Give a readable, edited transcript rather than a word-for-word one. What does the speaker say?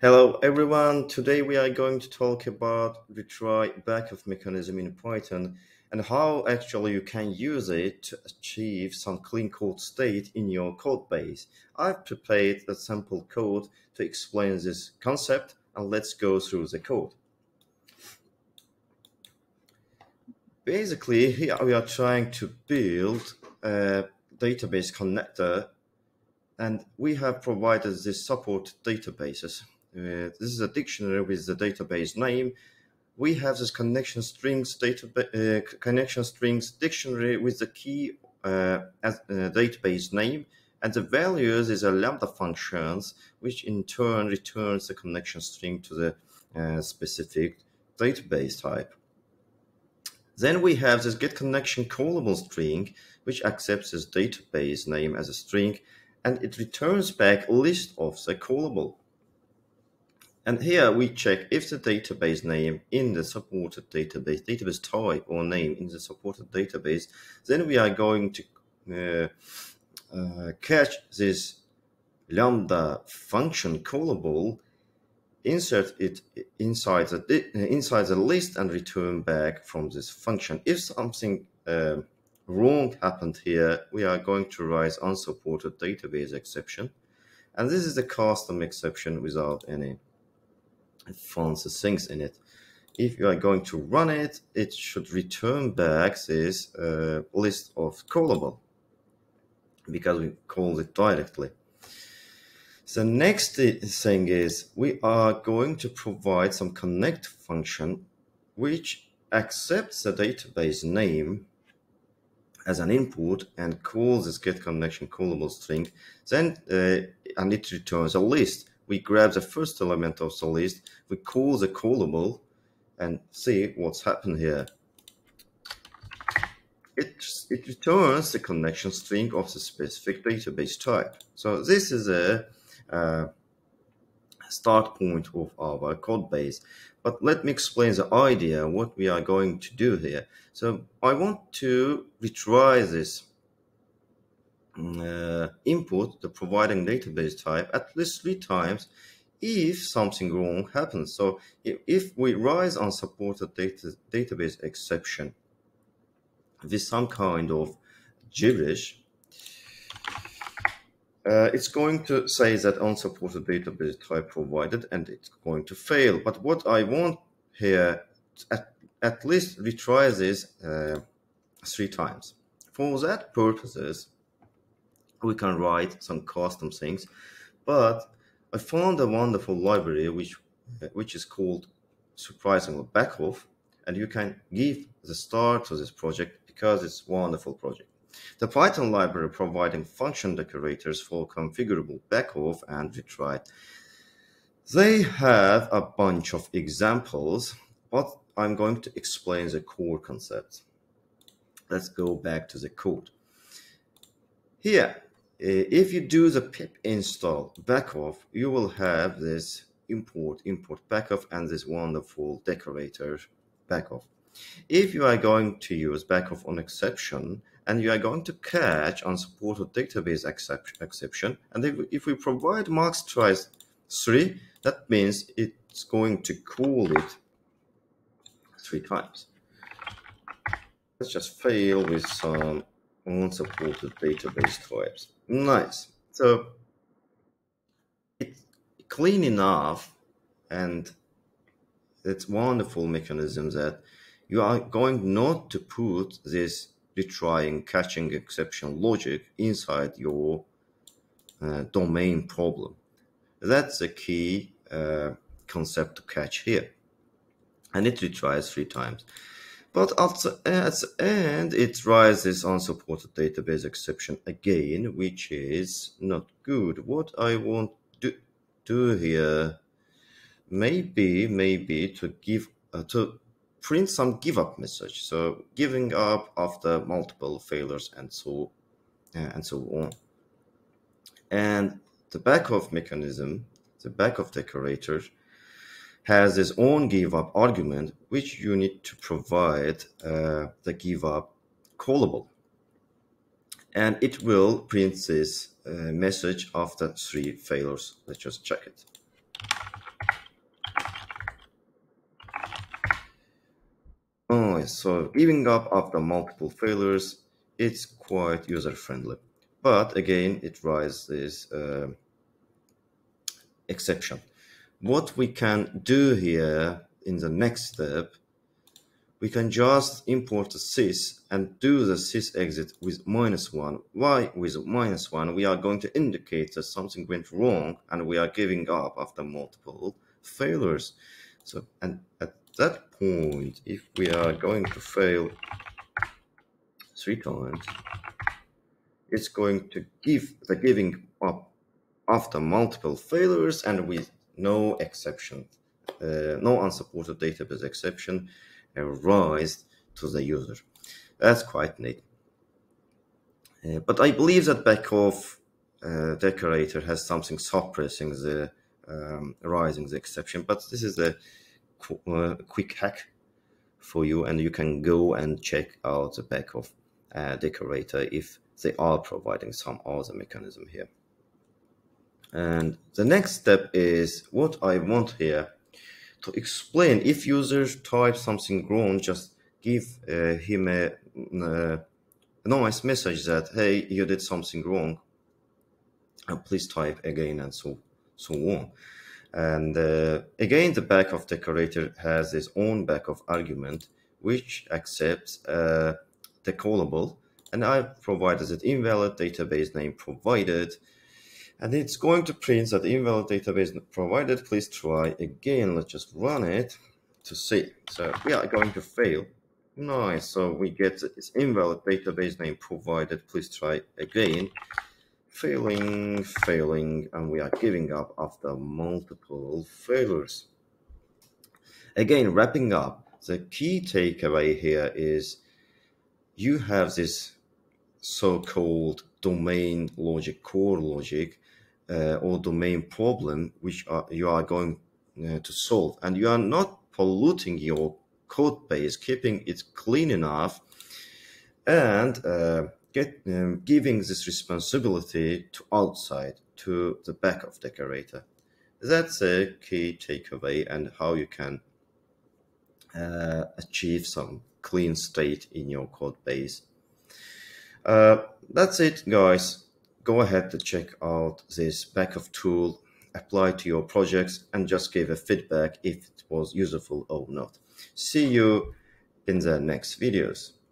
Hello everyone, today we are going to talk about retry backoff mechanism in Python and how actually you can use it to achieve some clean code state in your code base. I've prepared a sample code to explain this concept and let's go through the code. Basically here we are trying to build a database connector and we have provided this support databases. This is a dictionary with the database name. We have this connection strings dictionary with the key database name, and the values is a lambda functions, which in turn returns the connection string to the specific database type. Then we have this getConnectionCallableString, which accepts this database name as a string, and it returns back a list of the callable. And here we check if the database name in the supported database type or name in the supported database, then we are going to catch this lambda function callable, insert it inside the list and return back from this function. If something wrong happened here, we are going to raise unsupported database exception. And this is a custom exception without any fancy things in it. If you are going to run it, it should return back this list of callable because we called it directly. The next thing is we are going to provide some connect function which accepts the database name as an input and calls this getConnectionCallableString. Then and it returns a list. We grab the first element of the list, we call the callable and see what's happened here. It returns the connection string of the specific database type. So this is a start point of our code base. But let me explain the idea, what we are going to do here. So I want to retry this input, the providing database type, at least 3 times if something wrong happens. So if we raise unsupported database exception with some kind of gibberish, it's going to say that unsupported database type provided and it's going to fail. But what I want here, at least retry this 3 times. For that purposes, we can write some custom things, but I found a wonderful library which is called surprisingly backoff, and you can give the star to this project because it's a wonderful project. The Python library providing function decorators for configurable backoff and retry. They have a bunch of examples, but I'm going to explain the core concept. Let's go back to the code. Here, if you do the pip install backoff, you will have this import backoff and this wonderful decorator backoff. If you are going to use backoff on exception and you are going to catch unsupported database exception, and if we provide max tries 3, that means it's going to call it 3 times. Let's just fail with some unsupported database types. Nice. So it's clean enough and it's wonderful mechanism that you are going not to put this retrying catching exception logic inside your domain problem. That's the key concept to catch here. And it retries 3 times. But at the end, it raises unsupported database exception again, which is not good. What I want to do here, maybe to give to print some give up message. So giving up after multiple failures and so on. And the backoff mechanism, the backoff decorator, has its own give up argument, which you need to provide the give up callable. And it will print this message after 3 failures. Let's just check it. So giving up after multiple failures, it's quite user-friendly. But again, it raises this exception. What we can do here in the next step, we can just import the sys and do the sys exit with -1. Why with -1? We are going to indicate that something went wrong and we are giving up after multiple failures. So, and at that point, if we are going to fail 3 times, it's going to give the giving up after multiple failures and with no exception, no unsupported database exception arise to the user. That's quite neat. But I believe that backoff decorator has something suppressing the rising the exception, but this is a quick hack for you, and you can go and check out the backoff decorator if they are providing some other mechanism here. And the next step is what I want here to explain. If users type something wrong, just give him a nice message that, hey, you did something wrong, and please type again, and so on. And again, the backoff decorator has its own backoff argument, which accepts the callable, and I provided it invalid database name provided, and it's going to print that invalid database provided. Please try again. Let's just run it to see. So we are going to fail. Nice. So we get this invalid database name provided. Please try again. Failing, and we are giving up after multiple failures. Again, wrapping up, the key takeaway here is you have this so-called domain logic, core logic, or domain problem, which you are going to solve, and you are not polluting your code base, keeping it clean enough, and giving this responsibility to outside, to the backoff decorator. That's a key takeaway, and how you can achieve some clean state in your code base. That's it, guys. Go ahead to check out this backoff tool, apply to your projects, and just give a feedback if it was useful or not. See you in the next videos.